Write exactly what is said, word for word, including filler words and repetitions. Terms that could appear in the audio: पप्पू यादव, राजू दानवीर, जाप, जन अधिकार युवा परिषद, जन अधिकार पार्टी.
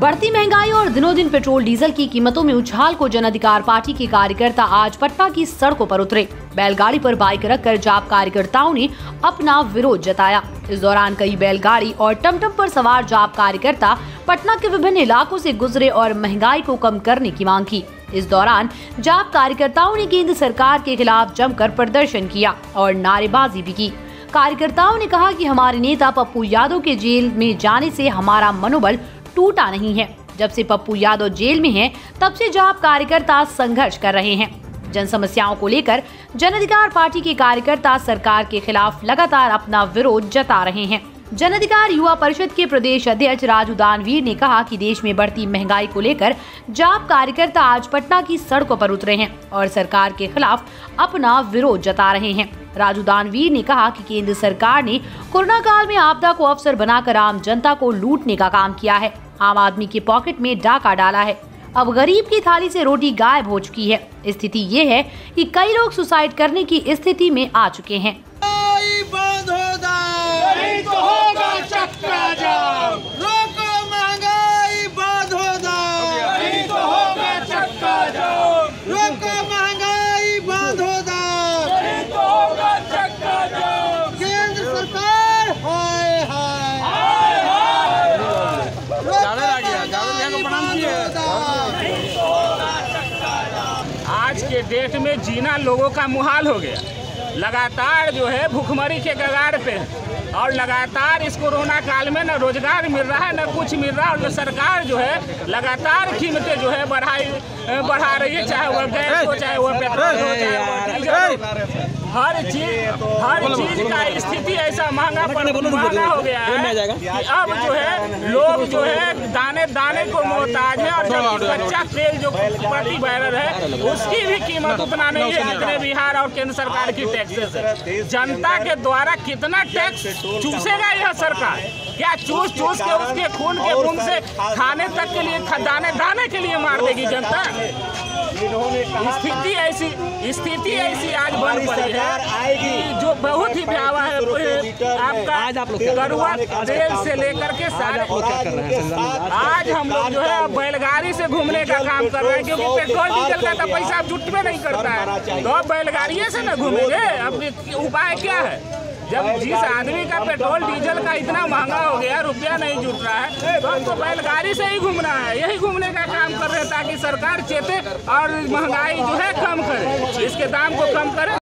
बढ़ती महंगाई और दिनों दिन पेट्रोल डीजल की कीमतों में उछाल को जन अधिकार पार्टी के कार्यकर्ता आज पटना की सड़कों पर उतरे। बैलगाड़ी पर बाइक रखकर जाप कार्यकर्ताओं ने अपना विरोध जताया। इस दौरान कई बैलगाड़ी और टमटम पर सवार जाप कार्यकर्ता पटना के विभिन्न इलाकों से गुजरे और महंगाई को कम करने की मांग की। इस दौरान जाप कार्यकर्ताओं ने केंद्र सरकार के खिलाफ जमकर प्रदर्शन किया और नारेबाजी भी की। कार्यकर्ताओं ने कहा कि हमारे नेता पप्पू यादव के जेल में जाने से हमारा मनोबल टूटा नहीं है। जब से पप्पू यादव जेल में हैं, तब से जाप कार्यकर्ता संघर्ष कर रहे हैं। जन समस्याओं को लेकर जन अधिकार पार्टी के कार्यकर्ता सरकार के खिलाफ लगातार अपना विरोध जता रहे हैं। जन अधिकार युवा परिषद के प्रदेश अध्यक्ष राजू दानवीर ने कहा कि देश में बढ़ती महंगाई को लेकर जाप कार्यकर्ता आज पटना की सड़कों पर उतरे हैं और सरकार के खिलाफ अपना विरोध जता रहे हैं। राजू दानवीर ने कहा कि केंद्र सरकार ने कोरोना काल में आपदा को अवसर बनाकर आम जनता को लूटने का काम किया है। आम आदमी के पॉकेट में डाका डाला है। अब गरीब की थाली से रोटी गायब हो चुकी है। स्थिति ये है कि कई लोग सुसाइड करने की स्थिति में आ चुके हैं। आज के डेट में जीना लोगों का मुहाल हो गया। लगातार जो है भुखमरी के कगार पे और लगातार इस कोरोना काल में न रोजगार मिल रहा है, न कुछ मिल रहा है। और जो सरकार जो है लगातार कीमतें जो है बढ़ाई बढ़ा रही है, चाहे वो गैस हो, चाहे वो पेट्रोल हो, चाहे वो डीजल, हर चीज हर चीज का स्थिति ऐसा महंगा पर महंगा हो गया है कि अब जो है लोग जो है दाने दाने को मोहताज है। और जब कच्चा तेल जो प्रति बैरल है उसकी भी कीमत उतना नहीं है जितने बिहार और केंद्र सरकार की टैक्सेस है। जनता के द्वारा कितना टैक्स चूसेगा यह सरकार, या चूस चूस के उसके खून के खून से खाने तक के लिए दाने दाने के लिए मार देगी जनता। स्थिति ऐसी स्थिति ऐसी आज बन पड़ी है जो बहुत ही भयावह है। आपका करुआ तेल से लेकर के सारे आज हम लोग जो है बैलगाड़ी से घूमने का काम कर रहे हैं, क्योंकि पेट्रोल डीजल का तो पैसा जुट में नहीं करता है, तो बैलगाड़ी से न घूमेंगे। अब उपाय क्या है? जब जिस आदमी का पेट्रोल डीजल का इतना महंगा हो गया, रुपया नहीं जुट रहा है, तो हमको बैलगाड़ी से ही घूमना है। यही घूमने का काम कर रहे हैं ताकि सरकार चेते और महंगाई जो है कम करे, इसके दाम को कम करे।